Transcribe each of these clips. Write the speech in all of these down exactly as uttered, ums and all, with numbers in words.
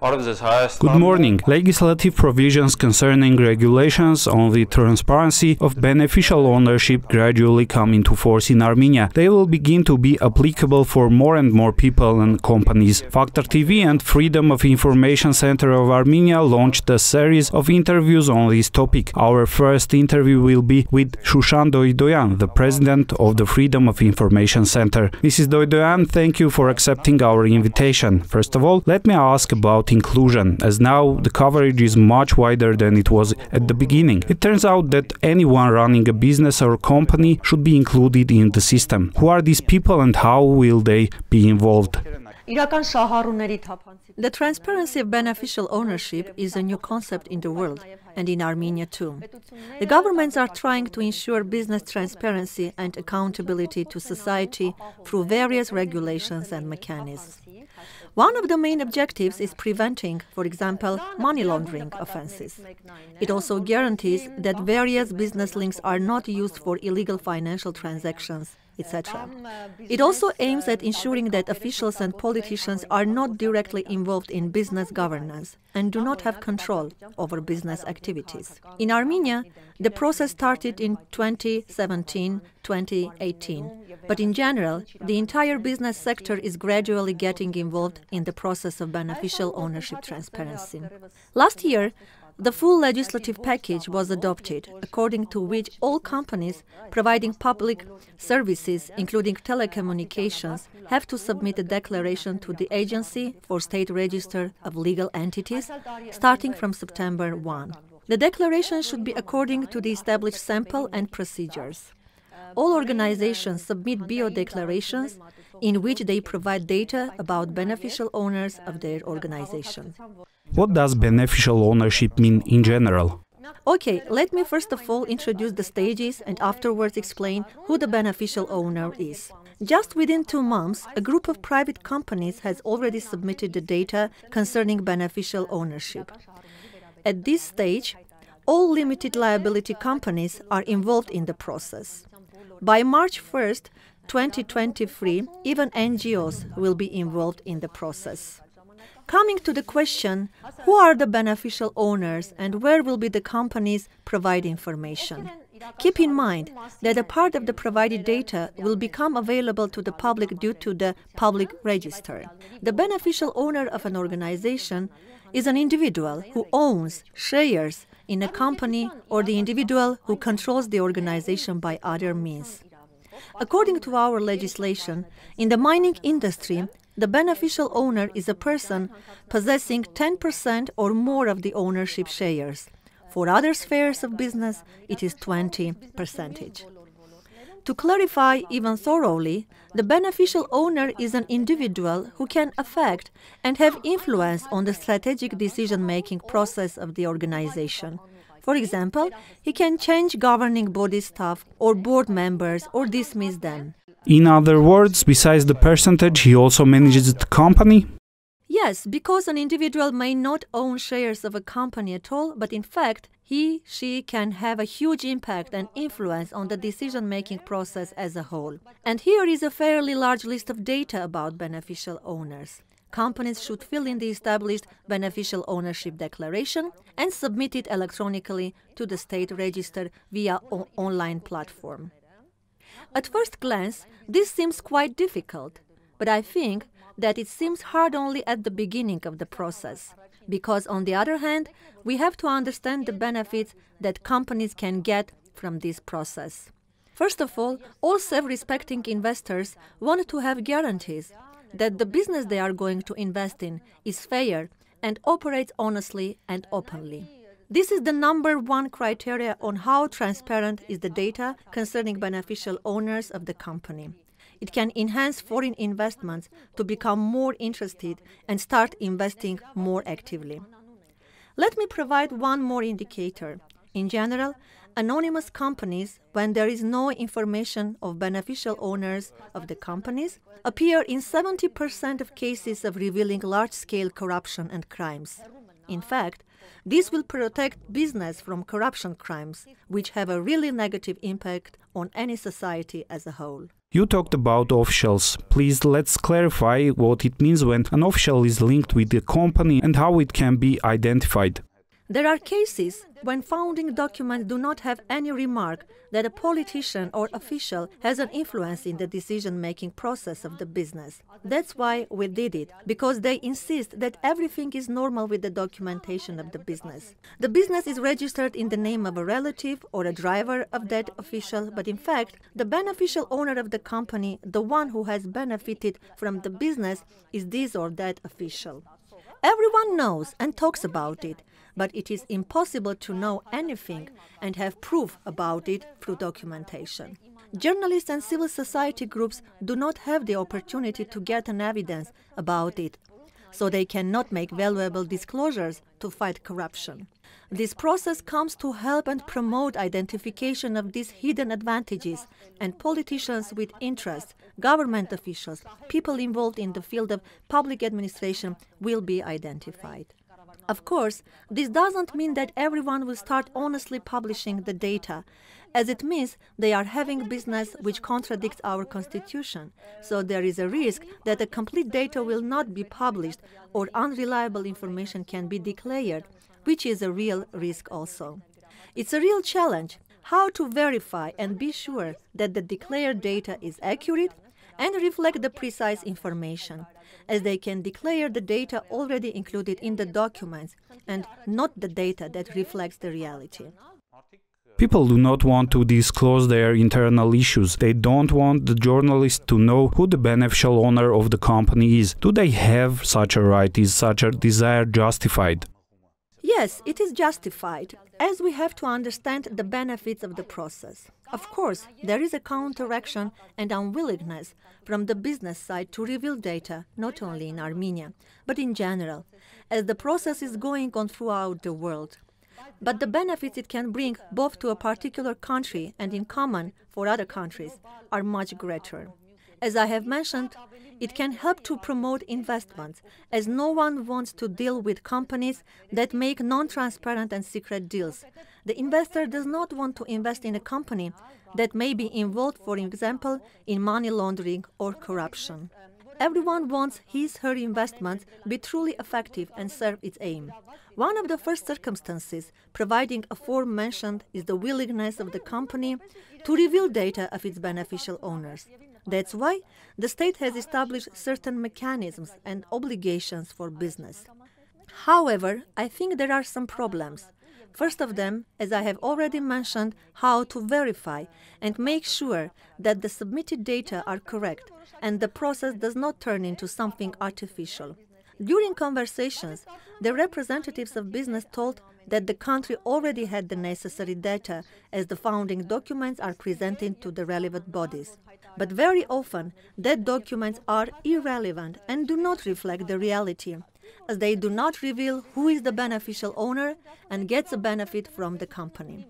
Good morning. Legislative provisions concerning regulations on the transparency of beneficial ownership gradually come into force in Armenia. They will begin to be applicable for more and more people and companies. Factor T V and Freedom of Information Center of Armenia launched a series of interviews on this topic. Our first interview will be with Shushan Doidoyan, the president of the Freedom of Information Center. Missus Doidoyan, thank you for accepting our invitation. First of all, let me ask about inclusion, as now the coverage is much wider than it was at the beginning. It turns out that anyone running a business or company should be included in the system. Who are these people and how will they be involved? The transparency of beneficial ownership is a new concept in the world, and in Armenia too. The governments are trying to ensure business transparency and accountability to society through various regulations and mechanisms. One of the main objectives is preventing, for example, money laundering offenses. It also guarantees that various business links are not used for illegal financial transactions, et cetera. It also aims at ensuring that officials and politicians are not directly involved in business governance and do not have control over business activities. In Armenia, the process started in twenty seventeen to twenty eighteen, but in general, the entire business sector is gradually getting involved in the process of beneficial ownership transparency. Last year, the full legislative package was adopted, according to which all companies providing public services, including telecommunications, have to submit a declaration to the Agency for State Register of Legal Entities starting from September first. The declaration should be according to the established sample and procedures. All organizations submit B O declarations in which they provide data about beneficial owners of their organization. What does beneficial ownership mean in general? Okay, let me first of all introduce the stages and afterwards explain who the beneficial owner is. Just within two months, a group of private companies has already submitted the data concerning beneficial ownership. At this stage, all limited liability companies are involved in the process. By March first, twenty twenty-three, even N G Os will be involved in the process. Coming to the question, who are the beneficial owners and where will be the companies provide information? Keep in mind that a part of the provided data will become available to the public due to the public register. The beneficial owner of an organization is an individual who owns shares in a company or the individual who controls the organization by other means. According to our legislation, in the mining industry, the beneficial owner is a person possessing ten percent or more of the ownership shares. For other spheres of business, it is twenty percent. To clarify even thoroughly, the beneficial owner is an individual who can affect and have influence on the strategic decision-making process of the organization. For example, he can change governing body staff or board members or dismiss them. In other words, besides the percentage, he also manages the company? Yes, because an individual may not own shares of a company at all, but in fact, he, she can have a huge impact and influence on the decision-making process as a whole. And here is a fairly large list of data about beneficial owners. Companies should fill in the established beneficial ownership declaration and submit it electronically to the state register via an online platform. At first glance, this seems quite difficult, but I think that it seems hard only at the beginning of the process, because on the other hand, we have to understand the benefits that companies can get from this process. First of all, all self-respecting investors want to have guarantees that the business they are going to invest in is fair and operates honestly and openly. This is the number one criteria on how transparent is the data concerning beneficial owners of the company. It can enhance foreign investments to become more interested and start investing more actively. Let me provide one more indicator. In general, anonymous companies, when there is no information of beneficial owners of the companies, appear in seventy percent of cases of revealing large-scale corruption and crimes. In fact, This will protect business from corruption crimes, which have a really negative impact on any society as a whole. You talked about officials. Please let's clarify what it means when an official is linked with a company and how it can be identified. There are cases when founding documents do not have any remark that a politician or official has an influence in the decision-making process of the business. That's why we did it, because they insist that everything is normal with the documentation of the business. The business is registered in the name of a relative or a driver of that official, but in fact, the beneficial owner of the company, the one who has benefited from the business, is this or that official. Everyone knows and talks about it, but it is impossible to know anything and have proof about it through documentation. Journalists and civil society groups do not have the opportunity to get an evidence about it, so they cannot make valuable disclosures to fight corruption. This process comes to help and promote identification of these hidden advantages, and politicians with interests, government officials, people involved in the field of public administration will be identified. Of course, this doesn't mean that everyone will start honestly publishing the data, as it means they are having business which contradicts our constitution, so there is a risk that the complete data will not be published or unreliable information can be declared, which is a real risk also. It's a real challenge how to verify and be sure that the declared data is accurate and reflect the precise information, as they can declare the data already included in the documents and not the data that reflects the reality. People do not want to disclose their internal issues. They don't want the journalist to know who the beneficial owner of the company is. Do they have such a right? Is such a desire justified? Yes, it is justified, as we have to understand the benefits of the process. Of course, there is a counteraction and unwillingness from the business side to reveal data, not only in Armenia, but in general, as the process is going on throughout the world. But the benefits it can bring both to a particular country and in common for other countries are much greater. As I have mentioned, it can help to promote investments, as no one wants to deal with companies that make non-transparent and secret deals. The investor does not want to invest in a company that may be involved, for example, in money laundering or corruption. Everyone wants his or her investment be truly effective and serve its aim. One of the first circumstances providing aforementioned is the willingness of the company to reveal data of its beneficial owners. That's why the state has established certain mechanisms and obligations for business. However, I think there are some problems. First of them, as I have already mentioned, how to verify and make sure that the submitted data are correct and the process does not turn into something artificial. During conversations, the representatives of business told that the country already had the necessary data, as the founding documents are presented to the relevant bodies. But very often, that documents are irrelevant and do not reflect the reality, as they do not reveal who is the beneficial owner and gets a benefit from the company.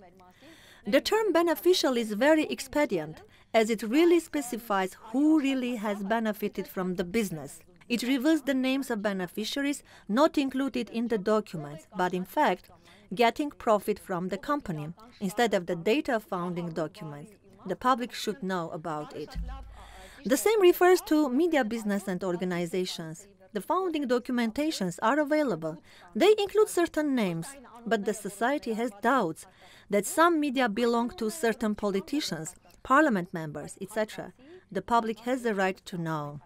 The term beneficial is very expedient, as it really specifies who really has benefited from the business. It reveals the names of beneficiaries not included in the documents, but in fact, getting profit from the company, instead of the data founding documents. The public should know about it. The same refers to media business and organizations. The founding documentations are available. They include certain names, but the society has doubts that some media belong to certain politicians, parliament members, et cetera. The public has the right to know.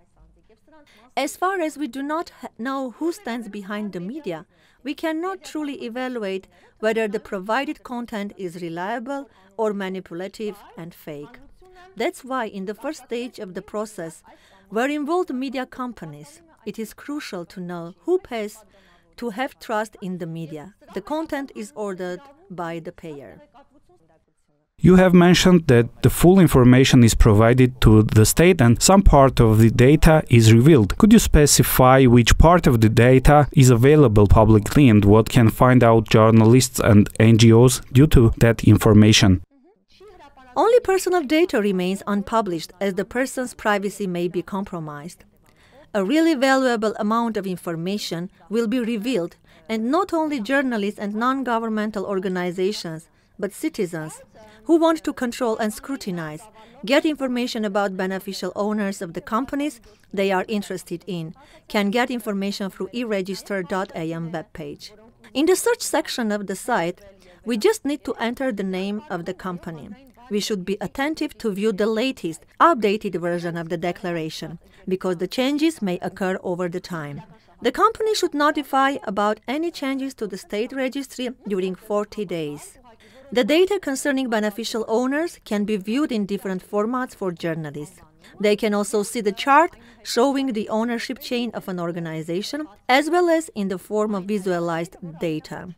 As far as we do not know who stands behind the media, we cannot truly evaluate whether the provided content is reliable or manipulative and fake. That's why in the first stage of the process, where involved media companies, it is crucial to know who pays to have trust in the media. The content is ordered by the payer. You have mentioned that the full information is provided to the state and some part of the data is revealed. Could you specify which part of the data is available publicly and what can find out journalists and N G Os due to that information? Only personal data remains unpublished, as the person's privacy may be compromised. a really valuable amount of information will be revealed, and not only journalists and non-governmental organizations, but citizens who want to control and scrutinize, get information about beneficial owners of the companies they are interested in, can get information through e register dot a m webpage. In the search section of the site, we just need to enter the name of the company. We should be attentive to view the latest, updated version of the declaration, because the changes may occur over the time. The company should notify about any changes to the state registry during forty days. The data concerning beneficial owners can be viewed in different formats for journalists. They can also see the chart showing the ownership chain of an organization, as well as in the form of visualized data.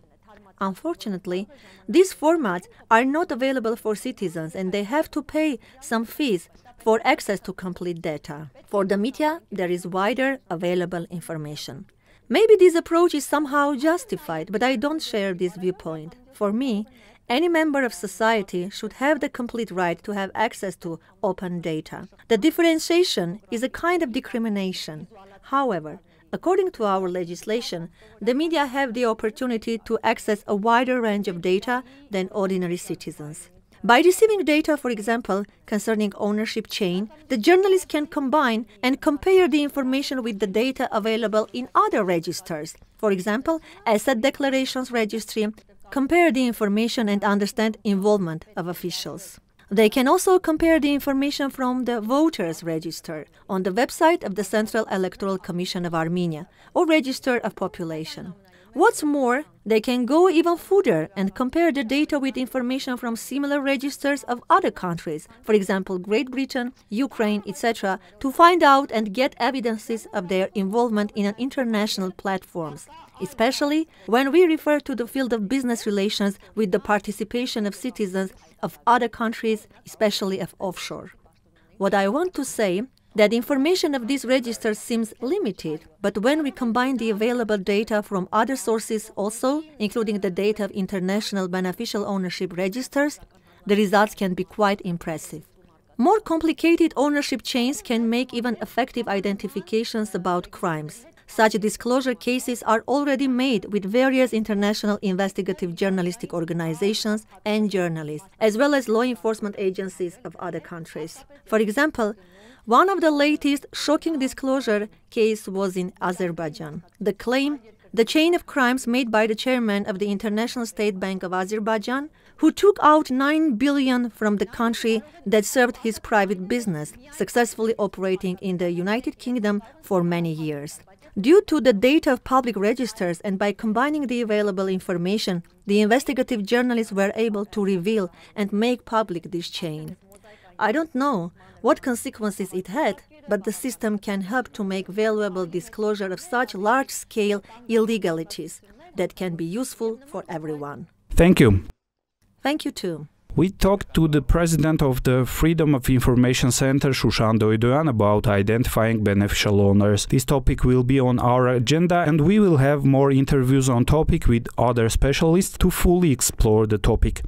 Unfortunately, these formats are not available for citizens, and they have to pay some fees for access to complete data. For the media, there is wider available information. Maybe this approach is somehow justified, but I don't share this viewpoint. For me, any member of society should have the complete right to have access to open data. The differentiation is a kind of discrimination. However, according to our legislation, the media have the opportunity to access a wider range of data than ordinary citizens. By receiving data, for example, concerning ownership chain, the journalists can combine and compare the information with the data available in other registers, for example, asset declarations registry. Compare the information and understand involvement of officials. They can also compare the information from the voters register on the website of the Central Electoral Commission of Armenia or Register of Population. What's more, they can go even further and compare the data with information from similar registers of other countries, for example, Great Britain, Ukraine, et cetera, to find out and get evidences of their involvement in international platforms, especially when we refer to the field of business relations with the participation of citizens of other countries, especially of offshore. What I want to say that information of these registers seems limited, but when we combine the available data from other sources also, including the data of international beneficial ownership registers, the results can be quite impressive. More complicated ownership chains can make even effective identifications about crimes. Such disclosure cases are already made with various international investigative journalistic organizations and journalists, as well as law enforcement agencies of other countries. For example, one of the latest shocking disclosure case was in Azerbaijan. The claim, the chain of crimes made by the chairman of the International State Bank of Azerbaijan, who took out nine billion dollars from the country that served his private business, successfully operating in the United Kingdom for many years. Due to the data of public registers and by combining the available information, the investigative journalists were able to reveal and make public this chain. I don't know what consequences it had, but the system can help to make valuable disclosure of such large-scale illegalities that can be useful for everyone. Thank you. Thank you too. We talked to the president of the Freedom of Information Center, Shushan Doidoyan, about identifying beneficial owners. This topic will be on our agenda, and we will have more interviews on topic with other specialists to fully explore the topic.